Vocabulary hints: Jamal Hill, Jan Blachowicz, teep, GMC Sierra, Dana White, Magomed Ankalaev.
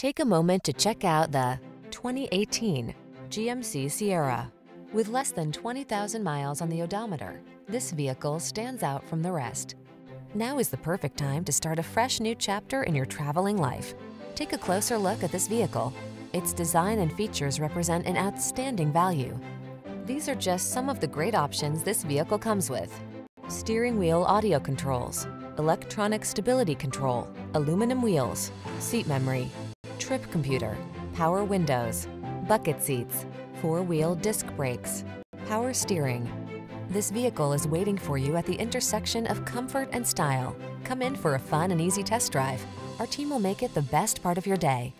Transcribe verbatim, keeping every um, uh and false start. Take a moment to check out the twenty eighteen G M C Sierra. With less than twenty thousand miles on the odometer, this vehicle stands out from the rest. Now is the perfect time to start a fresh new chapter in your traveling life. Take a closer look at this vehicle. Its design and features represent an outstanding value. These are just some of the great options this vehicle comes with: steering wheel audio controls, electronic stability control, aluminum wheels, seat memory, trip computer, power windows, bucket seats, four-wheel disc brakes, power steering. This vehicle is waiting for you at the intersection of comfort and style. Come in for a fun and easy test drive. Our team will make it the best part of your day.